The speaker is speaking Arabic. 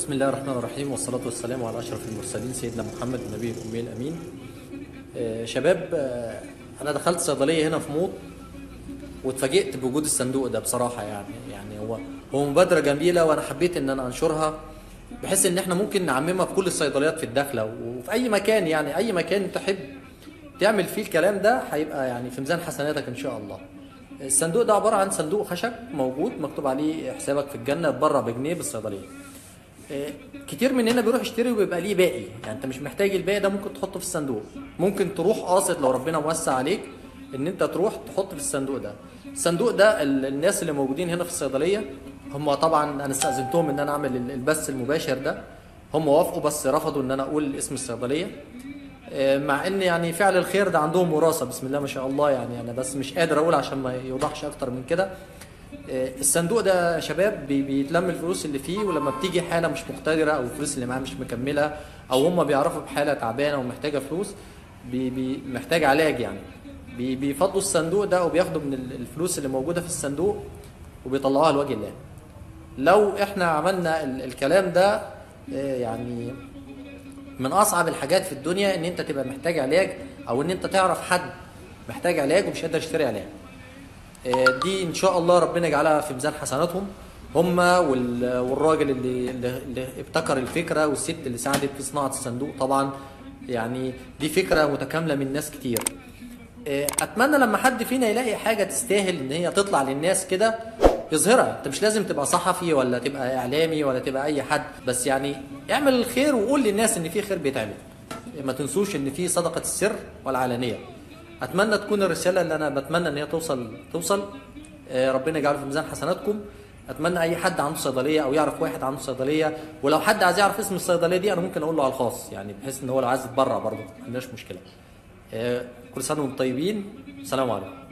بسم الله الرحمن الرحيم، والصلاة والسلام على أشرف المرسلين سيدنا محمد النبي الأمي الأمين. شباب، أنا دخلت صيدلية هنا في موط واتفاجئت بوجود الصندوق ده بصراحة. يعني هو مبادرة جميلة، وأنا حبيت إن أنا أنشرها بحيث إن إحنا ممكن نعممها في كل الصيدليات في الداخلة وفي أي مكان. يعني أي مكان تحب تعمل فيه الكلام ده هيبقى يعني في ميزان حسناتك إن شاء الله. الصندوق ده عبارة عن صندوق خشب موجود مكتوب عليه حسابك في الجنة، بره بجنيه بالصيدلية. كتير مننا بيروح يشتري وبيبقى ليه باقي، يعني انت مش محتاج الباقي ده، ممكن تحطه في الصندوق. ممكن تروح قاصد لو ربنا موسع عليك ان انت تروح تحط في الصندوق ده. الصندوق ده الناس اللي موجودين هنا في الصيدلية هم طبعا انا استأذنتهم ان انا اعمل البث المباشر ده، هم وافقوا بس رفضوا ان انا اقول اسم الصيدلية، مع ان يعني فعل الخير ده عندهم وراثة بسم الله ما شاء الله. يعني انا بس مش قادر اقول عشان ما يوضحش اكتر من كده. الصندوق ده يا شباب بيتلم الفلوس اللي فيه، ولما بتيجي حاله مش مقتدره او الفلوس اللي معاها مش مكمله او هم بيعرفوا بحاله تعبانه ومحتاجه فلوس محتاج علاج، يعني بيفضوا الصندوق ده وبياخدوا من الفلوس اللي موجوده في الصندوق وبيطلعوها لوجه الله. لو احنا عملنا الكلام ده، يعني من اصعب الحاجات في الدنيا ان انت تبقى محتاج علاج او ان انت تعرف حد محتاج علاج ومش قادر يشتري علاج. دي ان شاء الله ربنا يجعلها في ميزان حسناتهم هما والراجل اللي ابتكر الفكره والست اللي ساعدت في صناعه الصندوق. طبعا يعني دي فكره متكامله من ناس كتير. اتمنى لما حد فينا يلاقي حاجه تستاهل ان هي تطلع للناس كده يظهرها. انت مش لازم تبقى صحفي ولا تبقى اعلامي ولا تبقى اي حد، بس يعني اعمل الخير وقول للناس ان في خير بيتعمل. ما تنسوش ان في صدقه السر والعلانيه. اتمنى تكون الرساله اللي انا بتمنى ان هي توصل. ربنا يجعله في ميزان حسناتكم. اتمنى اي حد عنده صيدليه او يعرف واحد عنده صيدليه، ولو حد عايز يعرف اسم الصيدليه دي انا ممكن اقول له على الخاص، يعني بحيث ان هو لو عايز يتبرع برضه ما عندناش مشكله. كل سنه وانتم طيبين، سلام عليكم.